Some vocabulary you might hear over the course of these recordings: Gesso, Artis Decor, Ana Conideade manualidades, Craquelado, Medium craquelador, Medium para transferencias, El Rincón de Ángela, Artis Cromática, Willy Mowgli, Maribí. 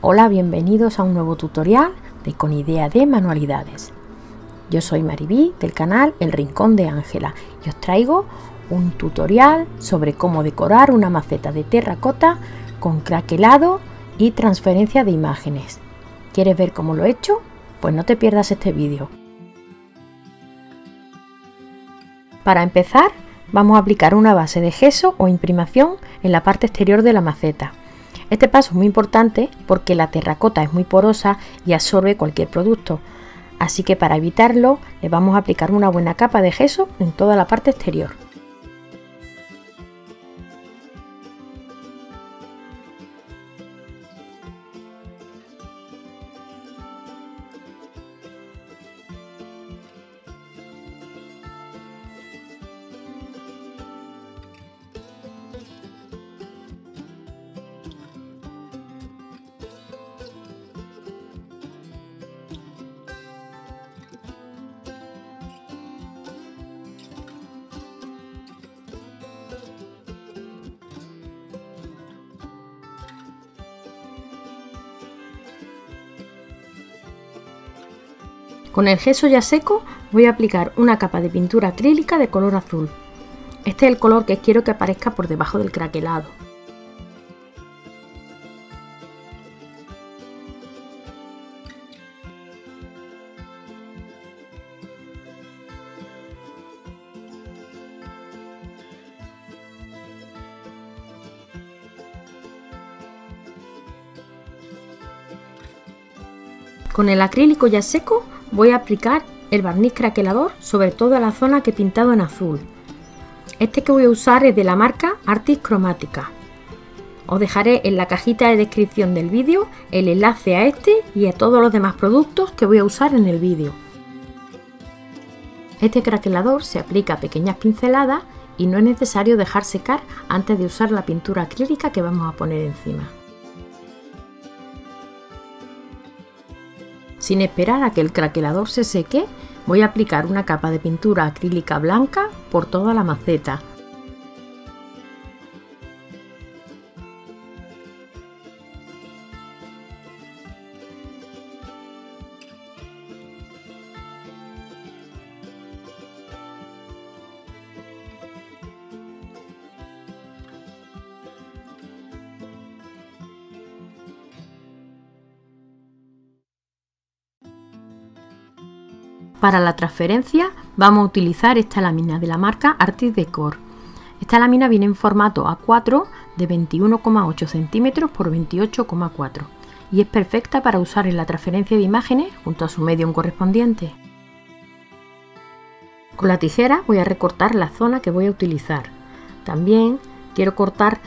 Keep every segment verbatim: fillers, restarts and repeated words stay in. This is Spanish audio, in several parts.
Hola, bienvenidos a un nuevo tutorial de Con Idea de Manualidades. Yo soy Maribí del canal El Rincón de Ángela y os traigo un tutorial sobre cómo decorar una maceta de terracota con craquelado y transferencia de imágenes. ¿Quieres ver cómo lo he hecho? Pues no te pierdas este vídeo. Para empezar, vamos a aplicar una base de gesso o imprimación en la parte exterior de la maceta. Este paso es muy importante porque la terracota es muy porosa y absorbe cualquier producto, así que para evitarlo le vamos a aplicar una buena capa de gesso en toda la parte exterior. Con el gesso ya seco voy a aplicar una capa de pintura acrílica de color azul. Este es el color que quiero que aparezca por debajo del craquelado. Con el acrílico ya seco voy a aplicar el barniz craquelador sobre toda la zona que he pintado en azul. Este que voy a usar es de la marca Artis Cromática. Os dejaré en la cajita de descripción del vídeo el enlace a este y a todos los demás productos que voy a usar en el vídeo. Este craquelador se aplica a pequeñas pinceladas y no es necesario dejar secar antes de usar la pintura acrílica que vamos a poner encima. Sin esperar a que el craquelador se seque, voy a aplicar una capa de pintura acrílica blanca por toda la maceta. Para la transferencia vamos a utilizar esta lámina de la marca Artis Decor. Esta lámina viene en formato A cuatro de veintiuno coma ocho centímetros por veintiocho coma cuatro y es perfecta para usar en la transferencia de imágenes junto a su medium correspondiente. Con la tijera voy a recortar la zona que voy a utilizar. También quiero cortar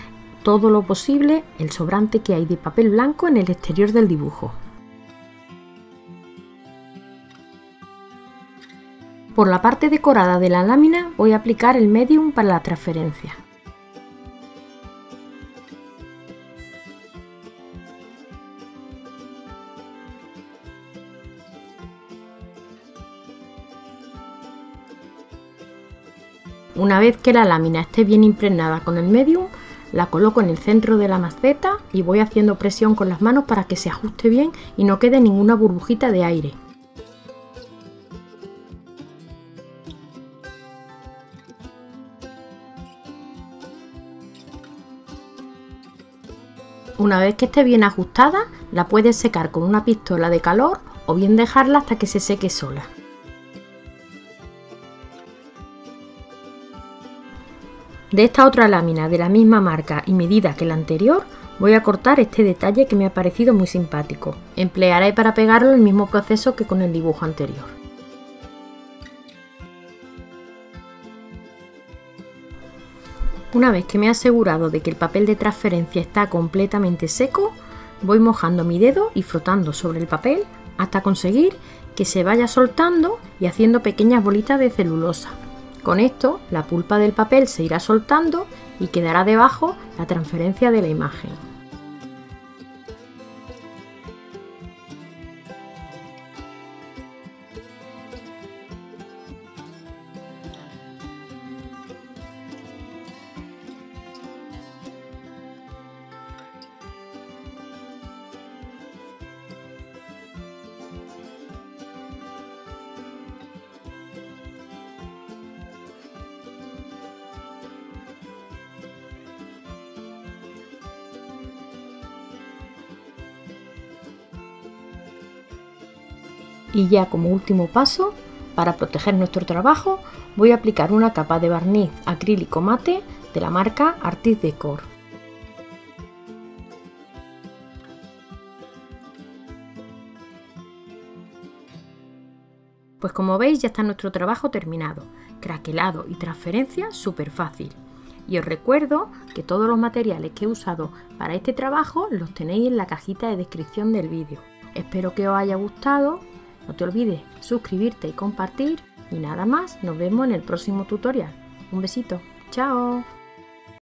todo lo posible el sobrante que hay de papel blanco en el exterior del dibujo. Por la parte decorada de la lámina voy a aplicar el medium para la transferencia. Una vez que la lámina esté bien impregnada con el medium, la coloco en el centro de la maceta y voy haciendo presión con las manos para que se ajuste bien y no quede ninguna burbujita de aire. Una vez que esté bien ajustada, la puedes secar con una pistola de calor o bien dejarla hasta que se seque sola. De esta otra lámina de la misma marca y medida que la anterior, voy a cortar este detalle que me ha parecido muy simpático. Emplearé para pegarlo el mismo proceso que con el dibujo anterior. Una vez que me he asegurado de que el papel de transferencia está completamente seco, voy mojando mi dedo y frotando sobre el papel hasta conseguir que se vaya soltando y haciendo pequeñas bolitas de celulosa. Con esto, la pulpa del papel se irá soltando y quedará debajo la transferencia de la imagen. Y ya como último paso, para proteger nuestro trabajo, voy a aplicar una capa de barniz acrílico mate de la marca Artis Decor. Pues como veis, ya está nuestro trabajo terminado, craquelado y transferencia súper fácil. Y os recuerdo que todos los materiales que he usado para este trabajo los tenéis en la cajita de descripción del vídeo. Espero que os haya gustado, no te olvides suscribirte y compartir. Y nada más, nos vemos en el próximo tutorial. Un besito, chao.